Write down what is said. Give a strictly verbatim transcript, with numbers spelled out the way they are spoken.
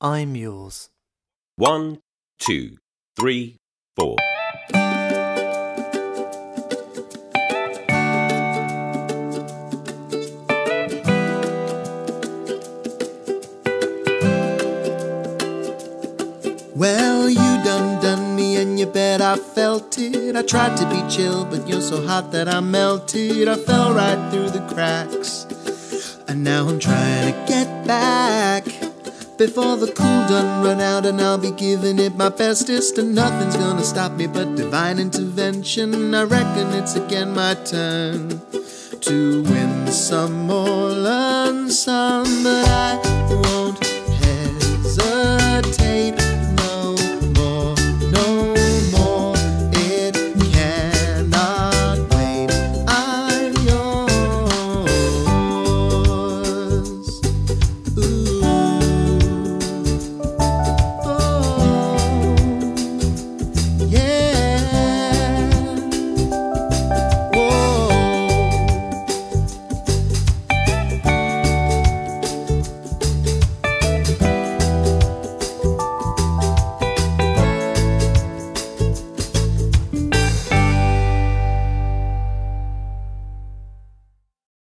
I'm yours. One, two, three, four. Well, you done done me and you bet I felt it. I tried to be chill, but you're so hot that I melted. I fell right through the cracks, and now I'm trying to get back before the cool done run out, and I'll be giving it my bestest. And nothing's gonna stop me but divine intervention. I reckon it's again my turn to win some or learn some, but I